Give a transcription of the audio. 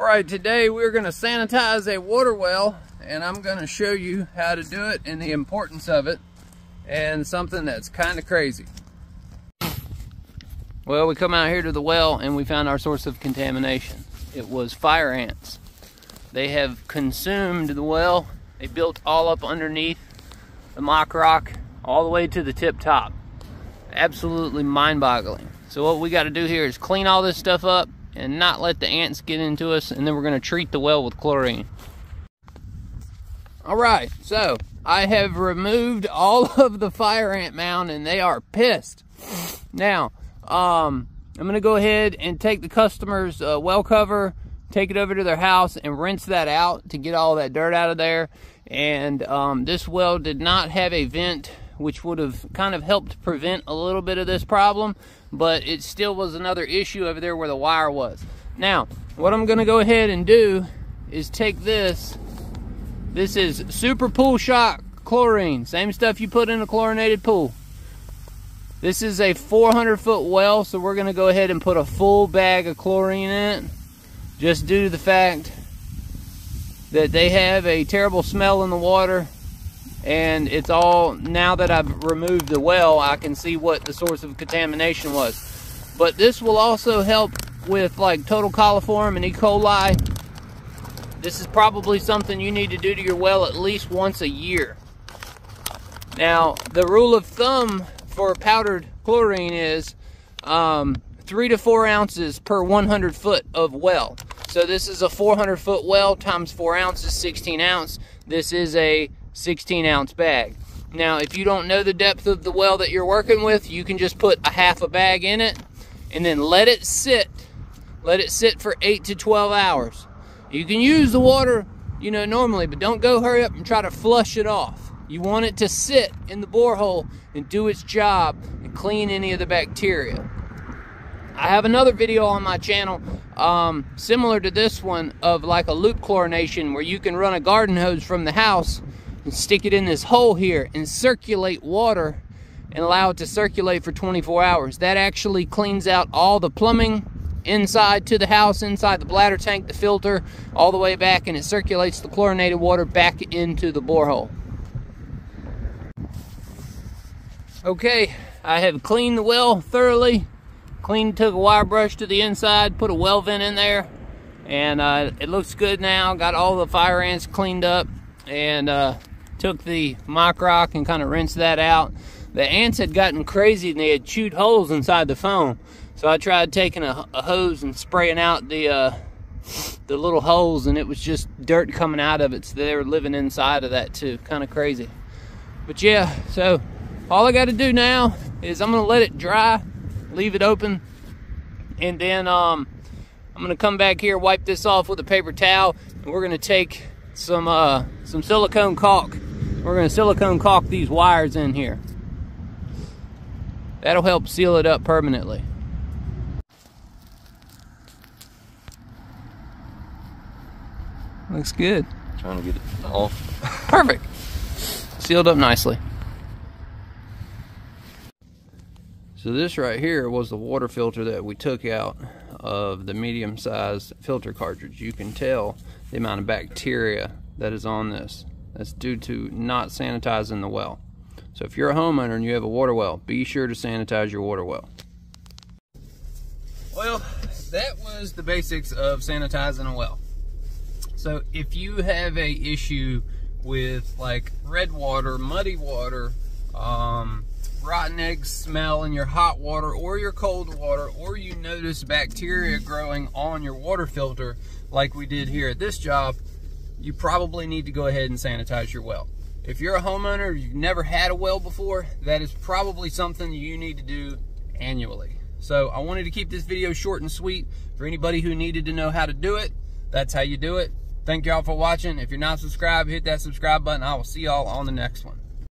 Alright, today we're going to sanitize a water well, and I'm going to show you how to do it and the importance of it, and something that's kind of crazy. Well, we come out here to the well and we found our source of contamination. It was fire ants. They have consumed the well. They built all up underneath the mock rock, all the way to the tip top. Absolutely mind-boggling. So what we got to do here is clean all this stuff up and not let the ants get into us, and then we're going to treat the well with chlorine. Alright, so I have removed all of the fire ant mound and they are pissed. Now, I'm going to go ahead and take the customer's well cover, take it over to their house and rinse that out to get all that dirt out of there. And this well did not have a vent, which would have kind of helped prevent a little bit of this problem, but it still was another issue over there where the wire was. Now, what I'm gonna go ahead and do is take this is super pool shock chlorine, same stuff you put in a chlorinated pool. This is a 400-foot well, so we're gonna go ahead and put a full bag of chlorine in it, just due to the fact that they have a terrible smell in the water. And it's all, now that I've removed the well, I can see what the source of contamination was. But this will also help with like total coliform and E. coli. This is probably something you need to do to your well at least once a year. Now, the rule of thumb for powdered chlorine is 3 to 4 ounces per 100 foot of well. So this is a 400-foot well times 4 ounces, 16 ounce. This is a 16-ounce bag. Now, if you don't know the depth of the well that you're working with, you can just put a half a bag in it and then let it sit. Let it sit for 8 to 12 hours. You can use the water, you know, normally, but don't go hurry up and try to flush it off. You want it to sit in the borehole and do its job and clean any of the bacteria. I have another video on my channel similar to this one of like a loop chlorination where you can run a garden hose from the house and stick it in this hole here and circulate water and allow it to circulate for 24 hours. That actually cleans out all the plumbing inside to the house, inside the bladder tank, the filter, all the way back, and it circulates the chlorinated water back into the borehole. Okay, I have cleaned the well thoroughly. Cleaned, took a wire brush to the inside, put a well vent in there, and it looks good now. Got all the fire ants cleaned up, and took the mock rock and kind of rinsed that out. The ants had gotten crazy and they had chewed holes inside the foam. So I tried taking a hose and spraying out the little holes, and it was just dirt coming out of it. So they were living inside of that too, kind of crazy. But yeah, so all I got to do now is I'm going to let it dry, leave it open, and then I'm going to come back here, wipe this off with a paper towel, and we're going to take some silicone caulk. We're going to silicone caulk these wires in here. That'll help seal it up permanently. Looks good. Trying to get it off. Perfect. Sealed up nicely. So this right here was the water filter that we took out of the medium-sized filter cartridge. You can tell the amount of bacteria that is on this. That's due to not sanitizing the well. So if you're a homeowner and you have a water well, be sure to sanitize your water well. Well, that was the basics of sanitizing a well. So if you have a issue with like red water, muddy water, rotten egg smell in your hot water or your cold water, or you notice bacteria growing on your water filter like we did here at this job, you probably need to go ahead and sanitize your well. If you're a homeowner, you've never had a well before, that is probably something you need to do annually. So I wanted to keep this video short and sweet for anybody who needed to know how to do it. That's how you do it. Thank y'all for watching. If you're not subscribed, hit that subscribe button. I will see y'all on the next one.